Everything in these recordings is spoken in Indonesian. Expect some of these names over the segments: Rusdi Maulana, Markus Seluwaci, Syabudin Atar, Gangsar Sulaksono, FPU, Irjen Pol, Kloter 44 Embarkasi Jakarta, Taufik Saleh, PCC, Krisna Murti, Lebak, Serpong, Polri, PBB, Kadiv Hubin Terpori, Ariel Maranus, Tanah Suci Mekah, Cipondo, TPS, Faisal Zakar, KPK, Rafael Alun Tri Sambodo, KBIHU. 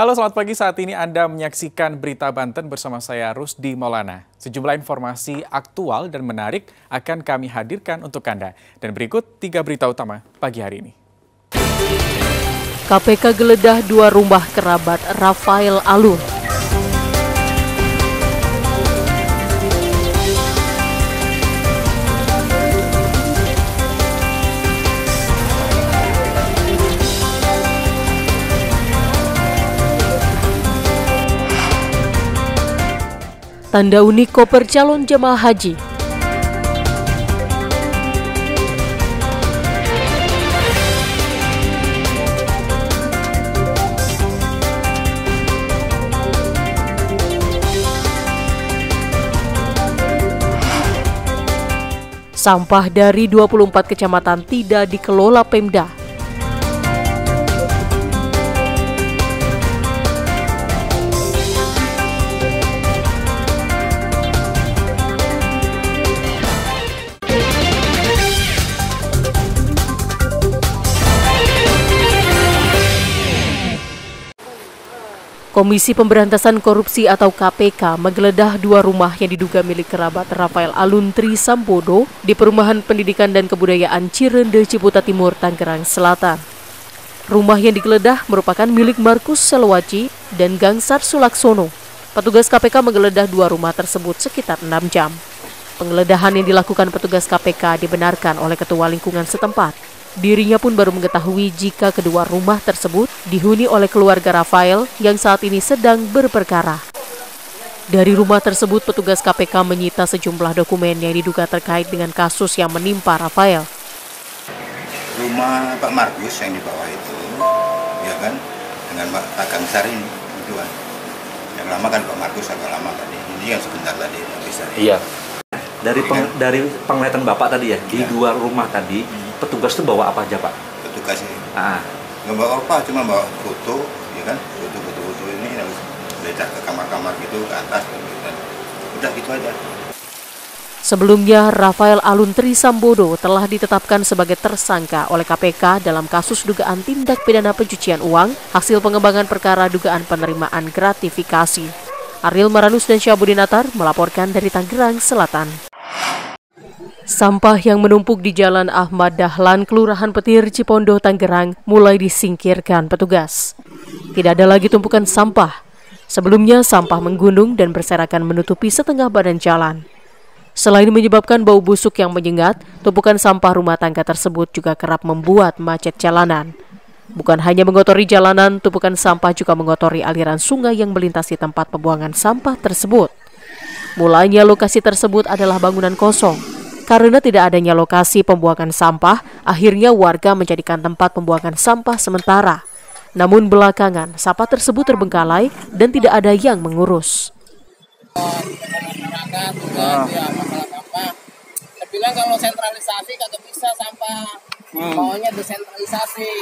Halo, selamat pagi. Saat ini Anda menyaksikan Berita Banten bersama saya, Rusdi Maulana. Sejumlah informasi aktual dan menarik akan kami hadirkan untuk Anda. Dan berikut 3 berita utama pagi hari ini. KPK geledah 2 rumah kerabat Rafael Alun. Tanda unik koper calon jemaah haji. Sampah dari 24 kecamatan tidak dikelola Pemda. Komisi Pemberantasan Korupsi atau KPK menggeledah 2 rumah yang diduga milik kerabat Rafael Alun Tri Sambodo di Perumahan Pendidikan dan Kebudayaan Cirende, Ciputa Timur, Tangerang Selatan. Rumah yang digeledah merupakan milik Markus Seluwaci dan Gangsar Sulaksono. Petugas KPK menggeledah 2 rumah tersebut sekitar 6 jam. Penggeledahan yang dilakukan petugas KPK dibenarkan oleh Ketua Lingkungan setempat. Dirinya pun baru mengetahui jika kedua rumah tersebut dihuni oleh keluarga Rafael yang saat ini sedang berperkara. Dari rumah tersebut, petugas KPK menyita sejumlah dokumen yang diduga terkait dengan kasus yang menimpa Rafael. Rumah Pak Markus yang dibawa itu, ya kan, dengan Pak Gangsar ini, berdua. Yang lama kan Pak Markus agak lama tadi, ini yang sebentar tadi. Iya. Dari penglihatan Bapak tadi ya, di 2 rumah tadi, petugas itu bawa apa aja, Pak? Petugas ini? Nggak bawa apa, cuma bawa foto, ya kan? Foto-foto ini harus letak ke kamar-kamar gitu, ke atas, dan udah gitu aja. Sebelumnya, Rafael Alun Tri Sambodo telah ditetapkan sebagai tersangka oleh KPK dalam kasus dugaan tindak pidana pencucian uang hasil pengembangan perkara dugaan penerimaan gratifikasi. Ariel Maranus dan Syabudin Atar melaporkan dari Tangerang Selatan. Sampah yang menumpuk di Jalan Ahmad Dahlan, Kelurahan Petir, Cipondo, Tangerang mulai disingkirkan petugas. Tidak ada lagi tumpukan sampah. Sebelumnya sampah menggunung dan berserakan menutupi setengah badan jalan. Selain menyebabkan bau busuk yang menyengat, tumpukan sampah rumah tangga tersebut juga kerap membuat macet jalanan. Bukan hanya mengotori jalanan, tumpukan sampah juga mengotori aliran sungai yang melintasi tempat pembuangan sampah tersebut. Mulanya lokasi tersebut adalah bangunan kosong. Karena tidak adanya lokasi pembuangan sampah, akhirnya warga menjadikan tempat pembuangan sampah sementara. Namun belakangan, sampah tersebut terbengkalai dan tidak ada yang mengurus. Masalah sampah. Saya bilang kalau sentralisasi kagak bisa sampah, maunya desentralisasi.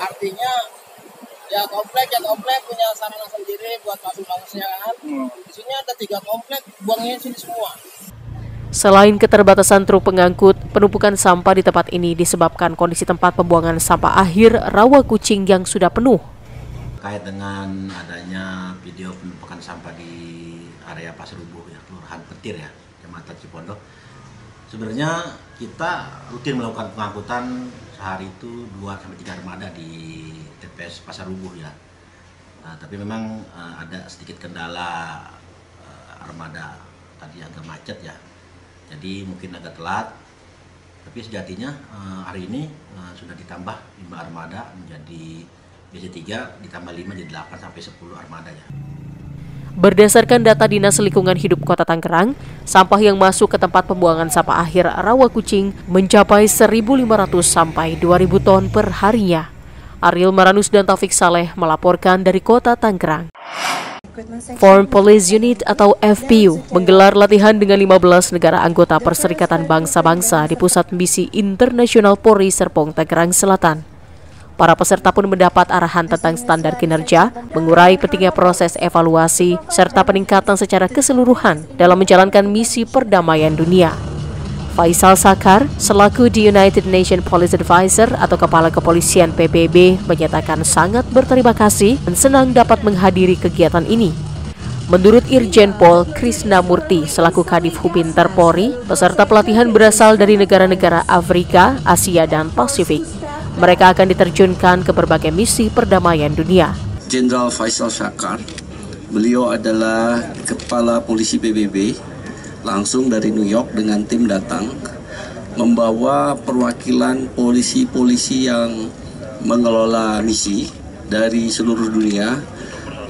Artinya ya komplek punya sarana sendiri buat masuk manusiaan. Di sini ada 3 komplek, buangnya sini semua. Selain keterbatasan truk pengangkut, penumpukan sampah di tempat ini disebabkan kondisi tempat pembuangan sampah akhir rawa kucing yang sudah penuh. Kait dengan adanya video penumpukan sampah di area Pasar Rubuh, ya, Kelurahan Petir, ya, Kecamatan Cipondo. Sebenarnya kita rutin melakukan pengangkutan sehari itu 2-3 armada di TPS Pasar Rubuh, ya. Nah, tapi memang ada sedikit kendala armada tadi agak macet, ya. Jadi mungkin agak telat, tapi sejatinya hari ini sudah ditambah 5 armada menjadi BC3, ditambah 5 jadi 8-10 armada. Berdasarkan data Dinas Lingkungan Hidup Kota Tangerang, sampah yang masuk ke tempat pembuangan sampah akhir rawa kucing mencapai 1.500 sampai 2.000 ton per harinya. Ariel Maranus dan Taufik Saleh melaporkan dari Kota Tangerang. Foreign Police Unit atau FPU menggelar latihan dengan 15 negara anggota Perserikatan Bangsa-Bangsa di Pusat Misi Internasional Polri Serpong, Tangerang Selatan. Para peserta pun mendapat arahan tentang standar kinerja, mengurai pentingnya proses evaluasi, serta peningkatan secara keseluruhan dalam menjalankan misi perdamaian dunia. Faisal Zakar, selaku The United Nations Police Advisor atau Kepala Kepolisian PBB, menyatakan sangat berterima kasih dan senang dapat menghadiri kegiatan ini. Menurut Irjen Pol Krisna Murti, selaku Kadiv Hubin Terpori, peserta pelatihan berasal dari negara-negara Afrika, Asia, dan Pasifik. Mereka akan diterjunkan ke berbagai misi perdamaian dunia. Jenderal Faisal Zakar, beliau adalah Kepala Polisi PBB, langsung dari New York dengan tim datang, membawa perwakilan polisi-polisi yang mengelola misi dari seluruh dunia,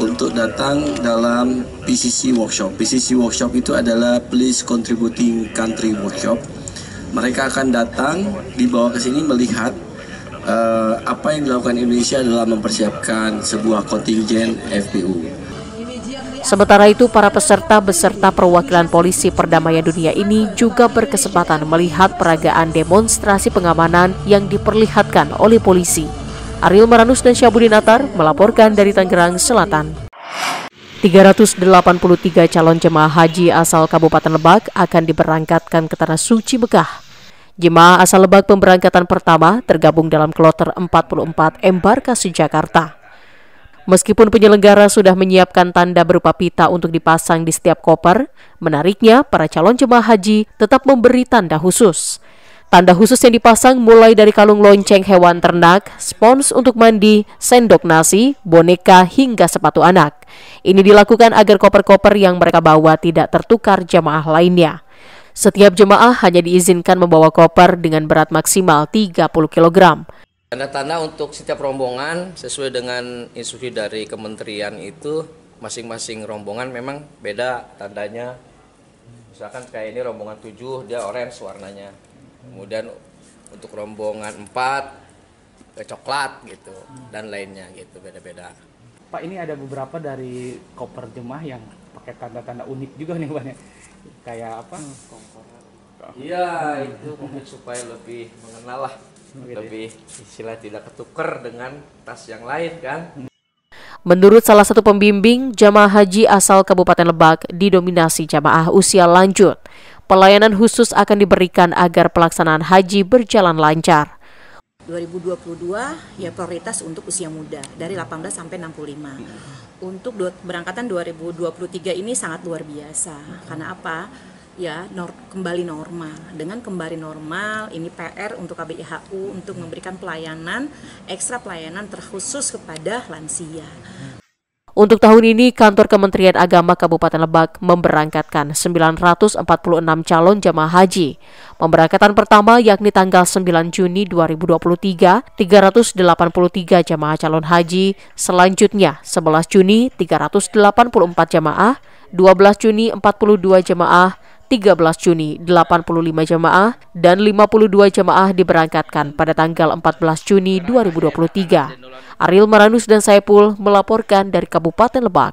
untuk datang dalam PCC Workshop. PCC Workshop itu adalah Please Contributing Country Workshop. Mereka akan datang, dibawa ke sini melihat apa yang dilakukan Indonesia dalam mempersiapkan sebuah kontingen FPU. Sementara itu, para peserta beserta perwakilan polisi perdamaian dunia ini juga berkesempatan melihat peragaan demonstrasi pengamanan yang diperlihatkan oleh polisi. Ariel Maranus dan Syabudin Atar melaporkan dari Tangerang Selatan. 383 calon jemaah haji asal Kabupaten Lebak akan diberangkatkan ke Tanah Suci Mekah. Jemaah asal Lebak pemberangkatan pertama tergabung dalam Kloter 44 Embarkasi Jakarta. Meskipun penyelenggara sudah menyiapkan tanda berupa pita untuk dipasang di setiap koper, menariknya para calon jemaah haji tetap memberi tanda khusus. Tanda khusus yang dipasang mulai dari kalung lonceng hewan ternak, spons untuk mandi, sendok nasi, boneka, hingga sepatu anak. Ini dilakukan agar koper-koper yang mereka bawa tidak tertukar jemaah lainnya. Setiap jemaah hanya diizinkan membawa koper dengan berat maksimal 30 kg. Tanda-tanda untuk setiap rombongan sesuai dengan instruksi dari kementerian itu, masing-masing rombongan memang beda tandanya. Misalkan kayak ini rombongan 7, dia orange warnanya. Kemudian untuk rombongan 4 ke coklat gitu dan lainnya gitu, beda-beda. Pak, ini ada beberapa dari koper jemaah yang pakai tanda-tanda unik juga nih, Pak. Kayak apa? Iya, itu mungkin supaya lebih mengenal lah, lebih istilah tidak ketuker dengan tas yang lain kan. Menurut salah satu pembimbing, jamaah haji asal Kabupaten Lebak didominasi jamaah usia lanjut. Pelayanan khusus akan diberikan agar pelaksanaan haji berjalan lancar. 2022 ya prioritas untuk usia muda dari 18 sampai 65. Untuk berangkatan 2023 ini sangat luar biasa. Karena apa? Ya, kembali normal. Dengan kembali normal, ini PR untuk KBIHU untuk memberikan pelayanan, ekstra pelayanan terkhusus kepada lansia. Untuk tahun ini, Kantor Kementerian Agama Kabupaten Lebak memberangkatkan 946 calon jemaah haji. Pemberangkatan pertama yakni tanggal 9 Juni 2023, 383 jemaah calon haji, selanjutnya 11 Juni 384 jemaah, 12 Juni 42 jemaah, 13 Juni 85 jemaah, dan 52 jemaah diberangkatkan pada tanggal 14 Juni 2023. Ariel Maranus dan Saipul melaporkan dari Kabupaten Lebak.